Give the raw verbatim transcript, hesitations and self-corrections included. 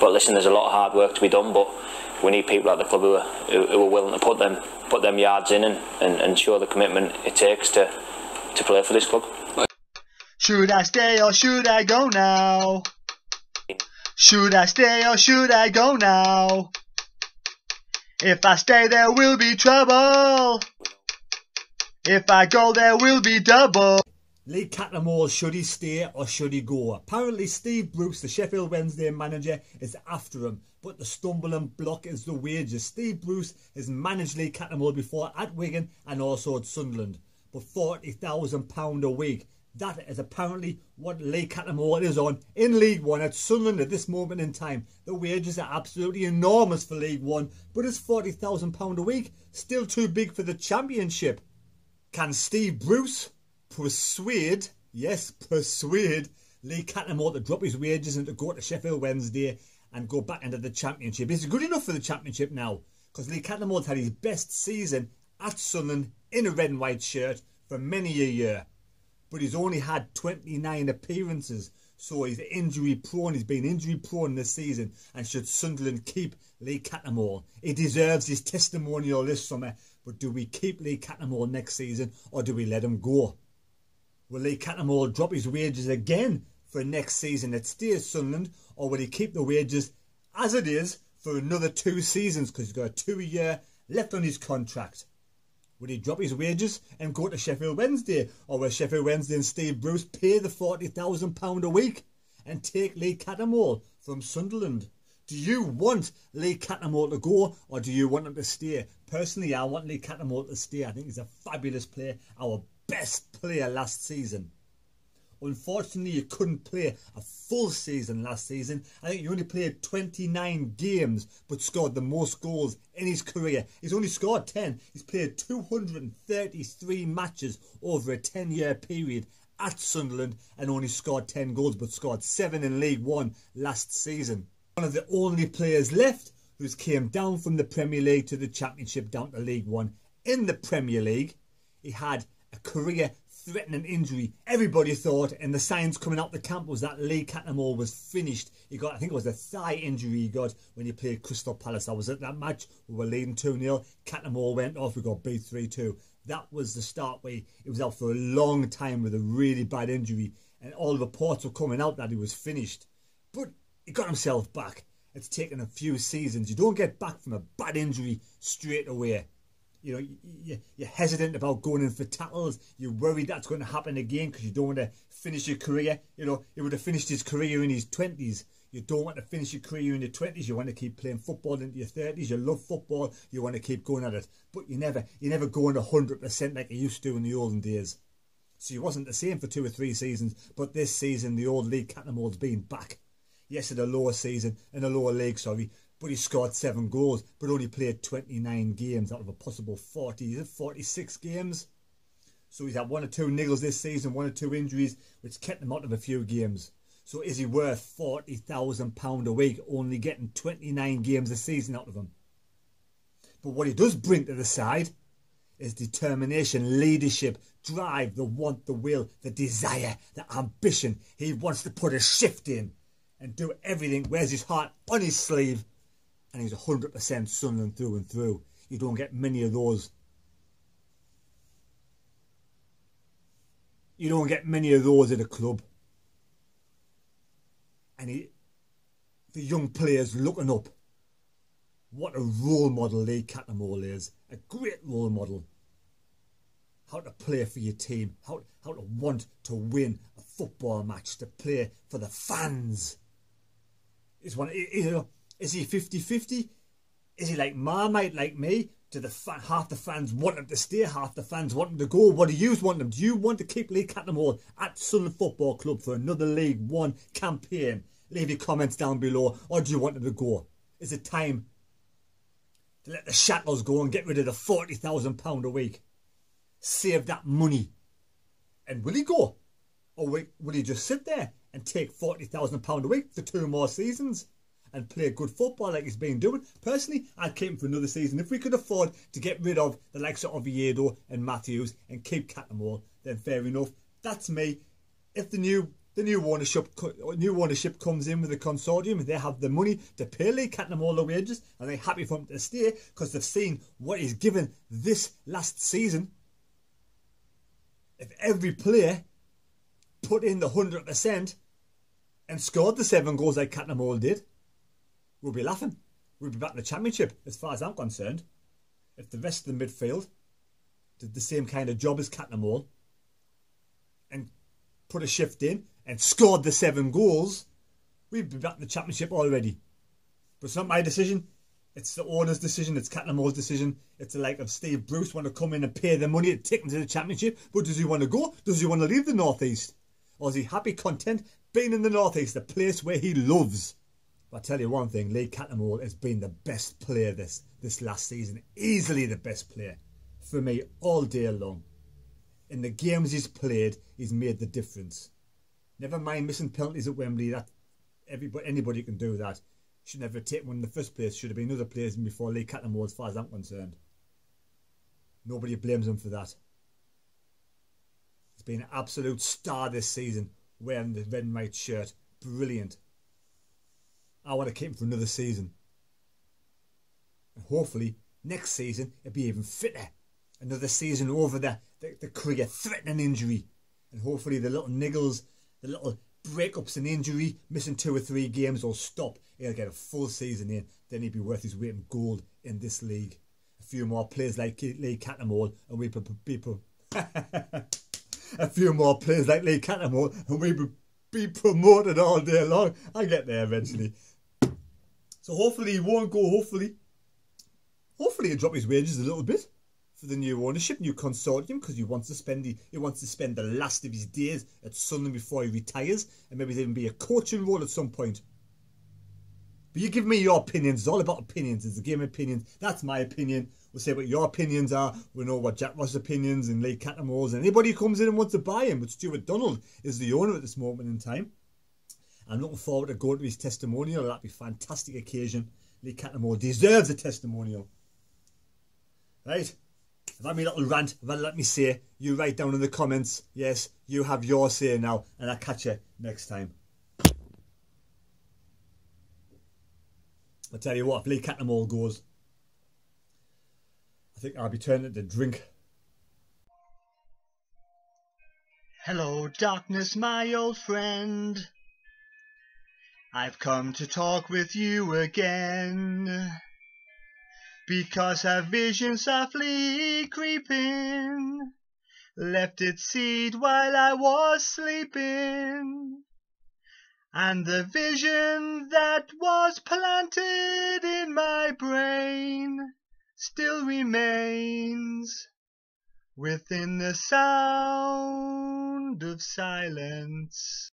But listen, there's a lot of hard work to be done, but we need people at the club who are, who, who are willing to put them put them yards in and, and, and show the commitment it takes to, to play for this club. Should I stay or should I go now? Should I stay or should I go now? If I stay, there will be trouble. If I go, there will be double. Lee Cattermole, should he stay or should he go? Apparently Steve Bruce, the Sheffield Wednesday manager, is after him, but the stumbling block is the wages. Steve Bruce has managed Lee Cattermole before at Wigan and also at Sunderland, but forty thousand pounds a week. That is apparently what Lee Cattermole is on in League One at Sunderland at this moment in time. The wages are absolutely enormous for League One, but it's forty thousand pounds a week, still too big for the Championship. Can Steve Bruce persuade, yes, persuade Lee Cattermole to drop his wages and to go to Sheffield Wednesday and go back into the Championship? Is it good enough for the Championship now? Because Lee Cattermole's had his best season at Sunderland in a red and white shirt for many a year. But he's only had twenty-nine appearances, so he's injury prone. He's been injury prone this season. And should Sunderland keep Lee Cattermole? He deserves his testimonial this summer. But do we keep Lee Cattermole next season, or do we let him go? Will Lee Cattermole drop his wages again for next season at Sunderland, or will he keep the wages as it is for another two seasons because he's got a two-year left on his contract? Will he drop his wages and go to Sheffield Wednesday, or will Sheffield Wednesday and Steve Bruce pay the forty thousand pounds a week and take Lee Cattermole from Sunderland? Do you want Lee Cattermole to go, or do you want him to stay? Personally, I want Lee Cattermole to stay. I think he's a fabulous player. Our best player last season. Unfortunately, you couldn't play a full season last season. I think he only played twenty-nine games but scored the most goals in his career. He's only scored ten. He's played two hundred thirty-three matches over a ten-year period at Sunderland and only scored ten goals, but scored seven in League One last season. One of the only players left who's came down from the Premier League to the Championship, down to League One. In the Premier League, he had a career-threatening injury. Everybody thought, and the signs coming out the camp was that Lee Cattermole was finished. He got, I think it was a thigh injury he got when he played Crystal Palace. I was at that match. We were leading two nil. Cattermole went off. We got beat three two. That was the start where he was out for a long time with a really bad injury, and all the reports were coming out that he was finished. But he got himself back. It's taken a few seasons. You don't get back from a bad injury straight away. You know, you, you're hesitant about going in for tackles. You're worried that's going to happen again because you don't want to finish your career. You know, he would have finished his career in his twenties. You don't want to finish your career in your twenties. You want to keep playing football into your thirties. You love football. You want to keep going at it. But you never, you never go on one hundred percent like you used to in the olden days. So he wasn't the same for two or three seasons. But this season, the old Lee Cattermole's been back. Yes, in a lower season, in a lower league, sorry. But he scored seven goals, but only played twenty-nine games out of a possible forty, forty-six games. So he's had one or two niggles this season, one or two injuries, which kept him out of a few games. So is he worth forty thousand pounds a week, only getting twenty-nine games a season out of him? But what he does bring to the side is determination, leadership, drive, the want, the will, the desire, the ambition. He wants to put a shift in and do everything, wears his heart on his sleeve. And he's one hundred percent Sunderland through and through. You don't get many of those. You don't get many of those at a club. And he, the young players looking up. What a role model Lee Cattermole is. A great role model. How to play for your team. How, how to want to win a football match. To play for the fans. It's one, you know, is he fifty fifty? Is he like Marmite, like me? Do the fa half the fans want him to stay? Half the fans want him to go? What do you want them? Do you want to keep Lee Cattermole at Sunderland Football Club for another League One campaign? Leave your comments down below. Or do you want him to go? Is it time to let the shackles go and get rid of the forty thousand pounds a week? Save that money. And will he go? Or will, will he just sit there and take forty thousand pounds a week for two more seasons? And play good football like he's been doing. Personally, I'd keep him for another season. If we could afford to get rid of the likes of Oviedo and Matthews and keep Cattermole, then fair enough. That's me. If the new The new ownership new ownership comes in with the consortium. They have the money to pay Lee Cattermole the wages, and they're happy for him to stay because they've seen what he's given this last season. If every player put in the one hundred percent and scored the seven goals like Cattermole did, we'll be laughing. We'll be back in the championship, as far as I'm concerned. If the rest of the midfield did the same kind of job as Cattermole and put a shift in, and scored the seven goals, we'd be back in the championship already. But it's not my decision. It's the owner's decision. It's Cattermole's decision. It's the like of Steve Bruce want to come in and pay the money to take him to the championship. But does he want to go? Does he want to leave the North East? Or is he happy, content, being in the North East, the place where he loves? But I tell you one thing, Lee Cattermole has been the best player this, this last season. Easily the best player for me all day long. In the games he's played, he's made the difference. Never mind missing penalties at Wembley. That everybody, anybody can do that. Should never take one in the first place. Should have been other players before Lee Cattermole, as far as I'm concerned. Nobody blames him for that. He's been an absolute star this season, wearing the red and white shirt. Brilliant. I want to keep him for another season. And hopefully, next season, he'll be even fitter. Another season over the, the, the career-threatening injury. And hopefully the little niggles, the little breakups and injury, missing two or three games will stop. He'll get a full season in. Then he'll be worth his weight in gold in this league. A few more players like Lee Cattermole and we be a few more players like Lee Cattermole and we be promoted all day long. I get there eventually. So hopefully he won't go. Hopefully, hopefully he'll drop his wages a little bit for the new ownership, new consortium, because he wants to spend the he wants to spend the last of his days at Sunderland before he retires, and maybe there even be a coaching role at some point. But you give me your opinions. It's all about opinions. It's a game of opinions. That's my opinion. We'll say what your opinions are. We'll know what Jack Ross' opinions and Lee Cattermole's and anybody who comes in and wants to buy him. But Stuart Donald is the owner at this moment in time. I'm looking forward to going to his testimonial. That'd be a fantastic occasion. Lee Cattermole deserves a testimonial. Right? I've had my little rant, I've had let me say. You write down in the comments, yes, you have your say now, and I'll catch you next time. I'll tell you what, if Lee Cattermole goes, I think I'll be turning to drink. Hello, darkness, my old friend. I've come to talk with you again. Because a vision softly creeping left its seed while I was sleeping, and the vision that was planted in my brain still remains within the sound of silence.